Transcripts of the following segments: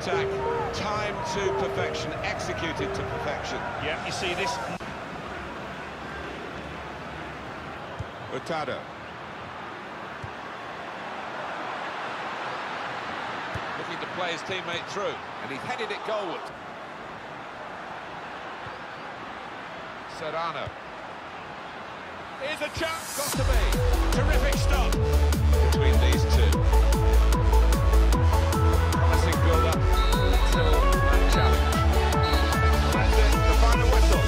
attack, timed to perfection, executed to perfection. Yeah, you see this. Utada. Looking to play his teammate through, and he's headed it goalward. Serrano. Here's a chance, got to be. Terrific stop between these two. Promising goal up until that challenge. And then the final whistle.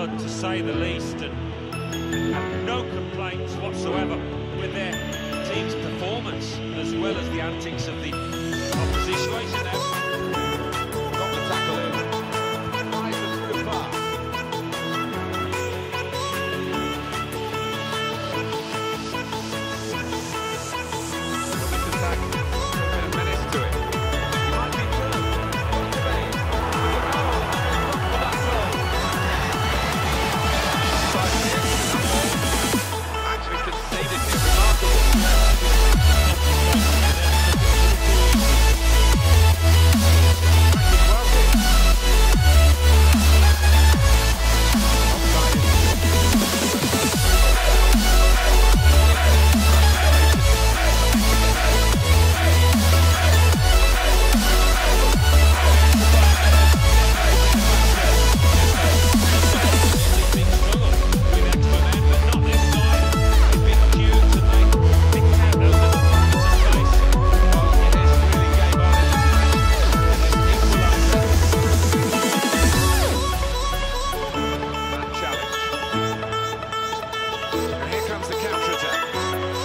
To say the least, and no complaints whatsoever with their team's performance, as well as the antics of the opposition. Got the tackle in. Comes the counter-attack.